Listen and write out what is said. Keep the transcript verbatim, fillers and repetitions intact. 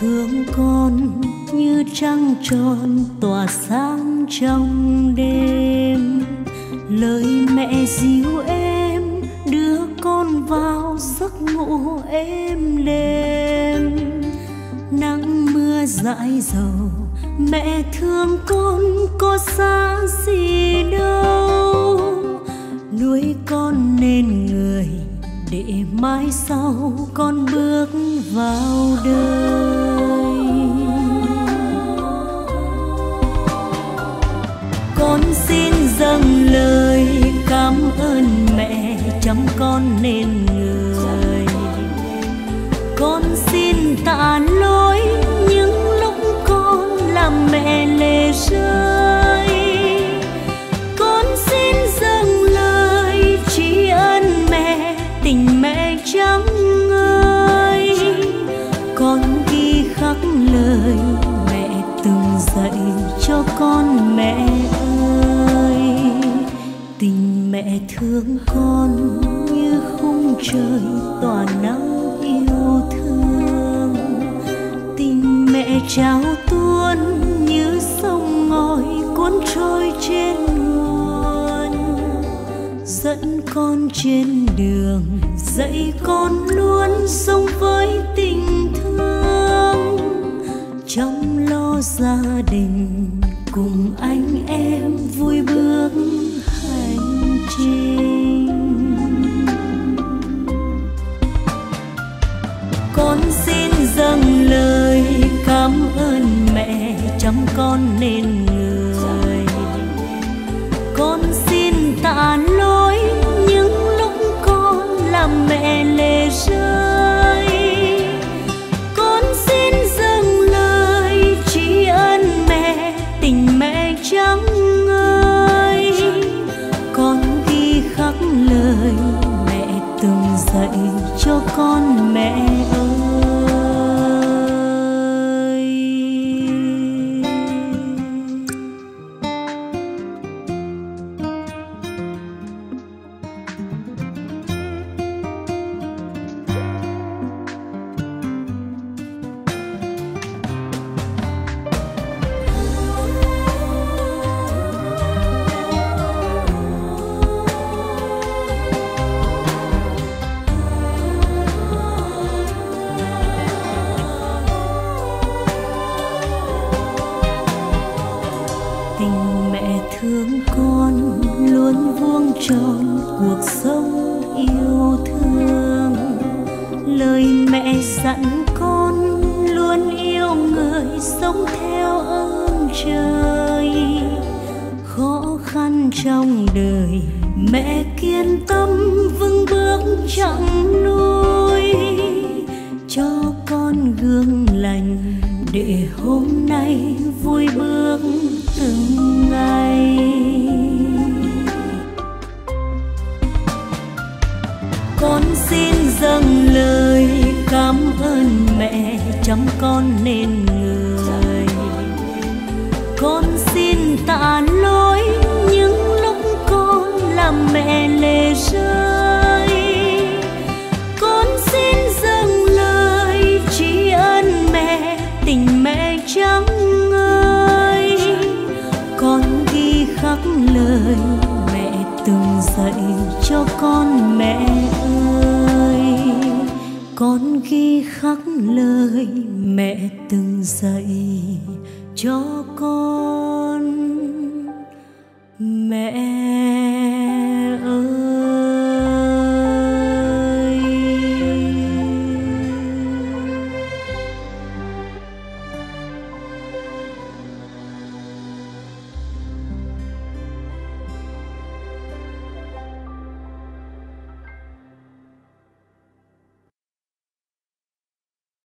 Thương con như trăng tròn tỏa sáng trong đêm, lời mẹ dìu em đưa con vào giấc ngủ êm đêm. Nắng mưa dãi dầu mẹ thương con có xa gì đâu, nuôi con nên người để mai sau con bước vào đời. Con xin dâng lời cảm ơn mẹ chăm con nên người. Con xin tạ lỗi những lúc con làm mẹ lệ rơi. Con xin dâng lời tri ân mẹ tình mẹ trắng ơi. Con ghi khắc lời mẹ từng dạy cho con mẹ ơi. Tình mẹ thương con như khung trời tỏa nắng yêu thương. Tình mẹ trao tuôn như sông ngòi cuốn trôi trên nguồn, dẫn con trên đường dạy con luôn sống với tình thương, chăm lo gia đình cùng anh em vui bước hành trình. Con xin dâng lời cảm ơn mẹ chăm con nên người. Con xin tạ lỗi những lúc con làm mẹ lệ rơi. Con xin dâng lời tri ân mẹ tình mẹ trắng ơi. Con ghi khắc lời mẹ từng dạy cho con mẹ ơi. Thương con luôn vuông tròn cuộc sống yêu thương, lời mẹ dặn con luôn yêu người sống theo ơn trời. Khó khăn trong đời mẹ kiên tâm vững bước chẳng nuôi, cho con gương lành để hôm nay vui bước từng ngày. Con xin dâng lời cảm ơn mẹ chăm con nên người. Con xin tạ lỗi những lúc con làm mẹ lệ rơi. Con xin dâng lời tri ân mẹ tình mẹ trắng ơi. Con ghi khắc lời mẹ từng dạy cho con mẹ ơi. Con ghi khắc lời mẹ từng dạy cho con mẹ.